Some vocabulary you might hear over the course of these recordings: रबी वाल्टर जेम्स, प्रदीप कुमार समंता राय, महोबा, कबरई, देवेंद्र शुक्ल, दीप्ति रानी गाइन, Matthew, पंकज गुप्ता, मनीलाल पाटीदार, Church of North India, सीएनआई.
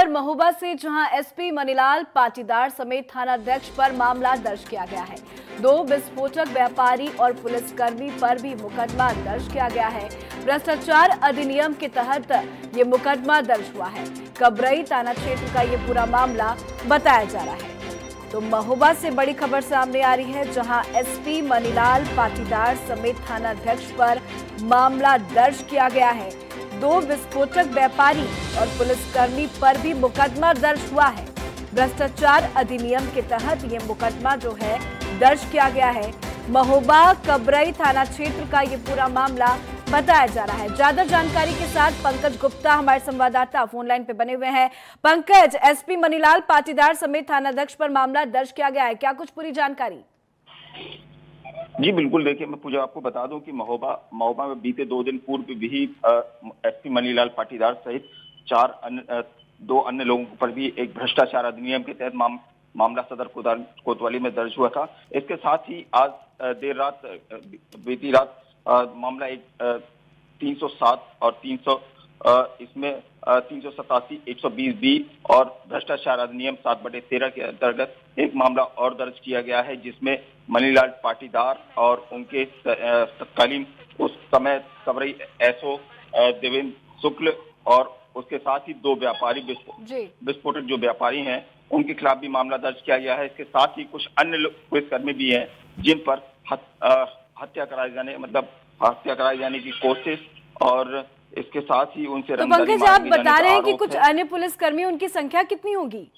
खबर महोबा से, जहां एसपी मनीलाल पाटीदार समेत थानाध्यक्ष पर मामला दर्ज किया गया है। 2 विस्फोटक व्यापारी और पुलिसकर्मी पर भी मुकदमा दर्ज किया गया है। भ्रष्टाचार अधिनियम के तहत ये मुकदमा दर्ज हुआ है। कबरई थाना क्षेत्र का ये पूरा मामला बताया जा रहा है। तो महोबा से बड़ी खबर सामने आ रही है, जहां एसपी मनीलाल पाटीदार समेत थानाध्यक्ष पर मामला दर्ज किया गया है। 2 विस्फोटक व्यापारी और पुलिसकर्मी पर भी मुकदमा दर्ज हुआ है। भ्रष्टाचार अधिनियम के तहत ये मुकदमा जो है दर्ज किया गया है। महोबा कबरई थाना क्षेत्र का ये पूरा मामला बताया जा रहा है। ज्यादा जानकारी के साथ पंकज गुप्ता हमारे संवाददाता फोन लाइन पे बने हुए हैं। पंकज, एसपी मनीलाल पाटीदार समेत थानाध्यक्ष पर मामला दर्ज किया गया है, क्या कुछ पूरी जानकारी? जी बिल्कुल, देखिए मैं पूजा आपको बता दूं कि महोबा में बीते 2 दिन पूर्व भी एसपी मनीलाल पाटीदार सहित 2 अन्य लोगों पर भी एक भ्रष्टाचार अधिनियम के तहत मामला सदर कोतवाली में दर्ज हुआ था। इसके साथ ही आज देर रात बीती रात मामला एक 307 और 300 इसमें 387 120B और भ्रष्टाचार अधिनियम 7/13 के अंतर्गत एक मामला और दर्ज किया गया है, जिसमें मनीलाल पाटीदार और उनके तत्कालीन उस समय कबरई एसओ देवेंद्र शुक्ल और उसके साथ ही 2 व्यापारी विस्फोटक जो व्यापारी हैं उनके खिलाफ भी मामला दर्ज किया गया है। इसके साथ ही कुछ अन्य पुलिसकर्मी भी हैं जिन पर हत्या कराए जाने की कोशिश और इसके साथ ही उनसे रंगदारी मांगी। आप बता रहे हैं कि कुछ अन्य पुलिसकर्मी, उनकी संख्या कितनी होगी?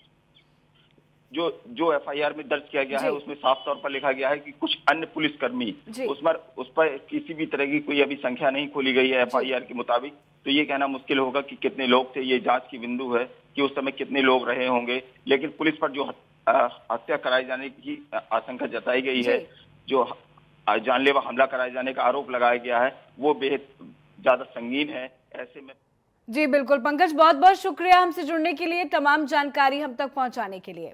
जो एफआईआर में दर्ज किया गया है उसमें साफ तौर पर लिखा गया है कि कुछ अन्य पुलिसकर्मी, उस पर किसी भी तरह की कोई अभी संख्या नहीं खोली गई है एफआईआर के मुताबिक। तो ये कहना मुश्किल होगा कि कितने लोग थे, ये जांच की बिंदु है कि उस समय कितने लोग रहे होंगे। लेकिन पुलिस पर जो हत्या कराए जाने की आशंका जताई गई है, जो जानलेवा हमला कराए जाने का आरोप लगाया गया है, वो बेहद ज्यादा संगीन है। ऐसे में जी बिल्कुल पंकज, बहुत बहुत शुक्रिया हमसे जुड़ने के लिए, तमाम जानकारी हम तक पहुंचाने के लिए।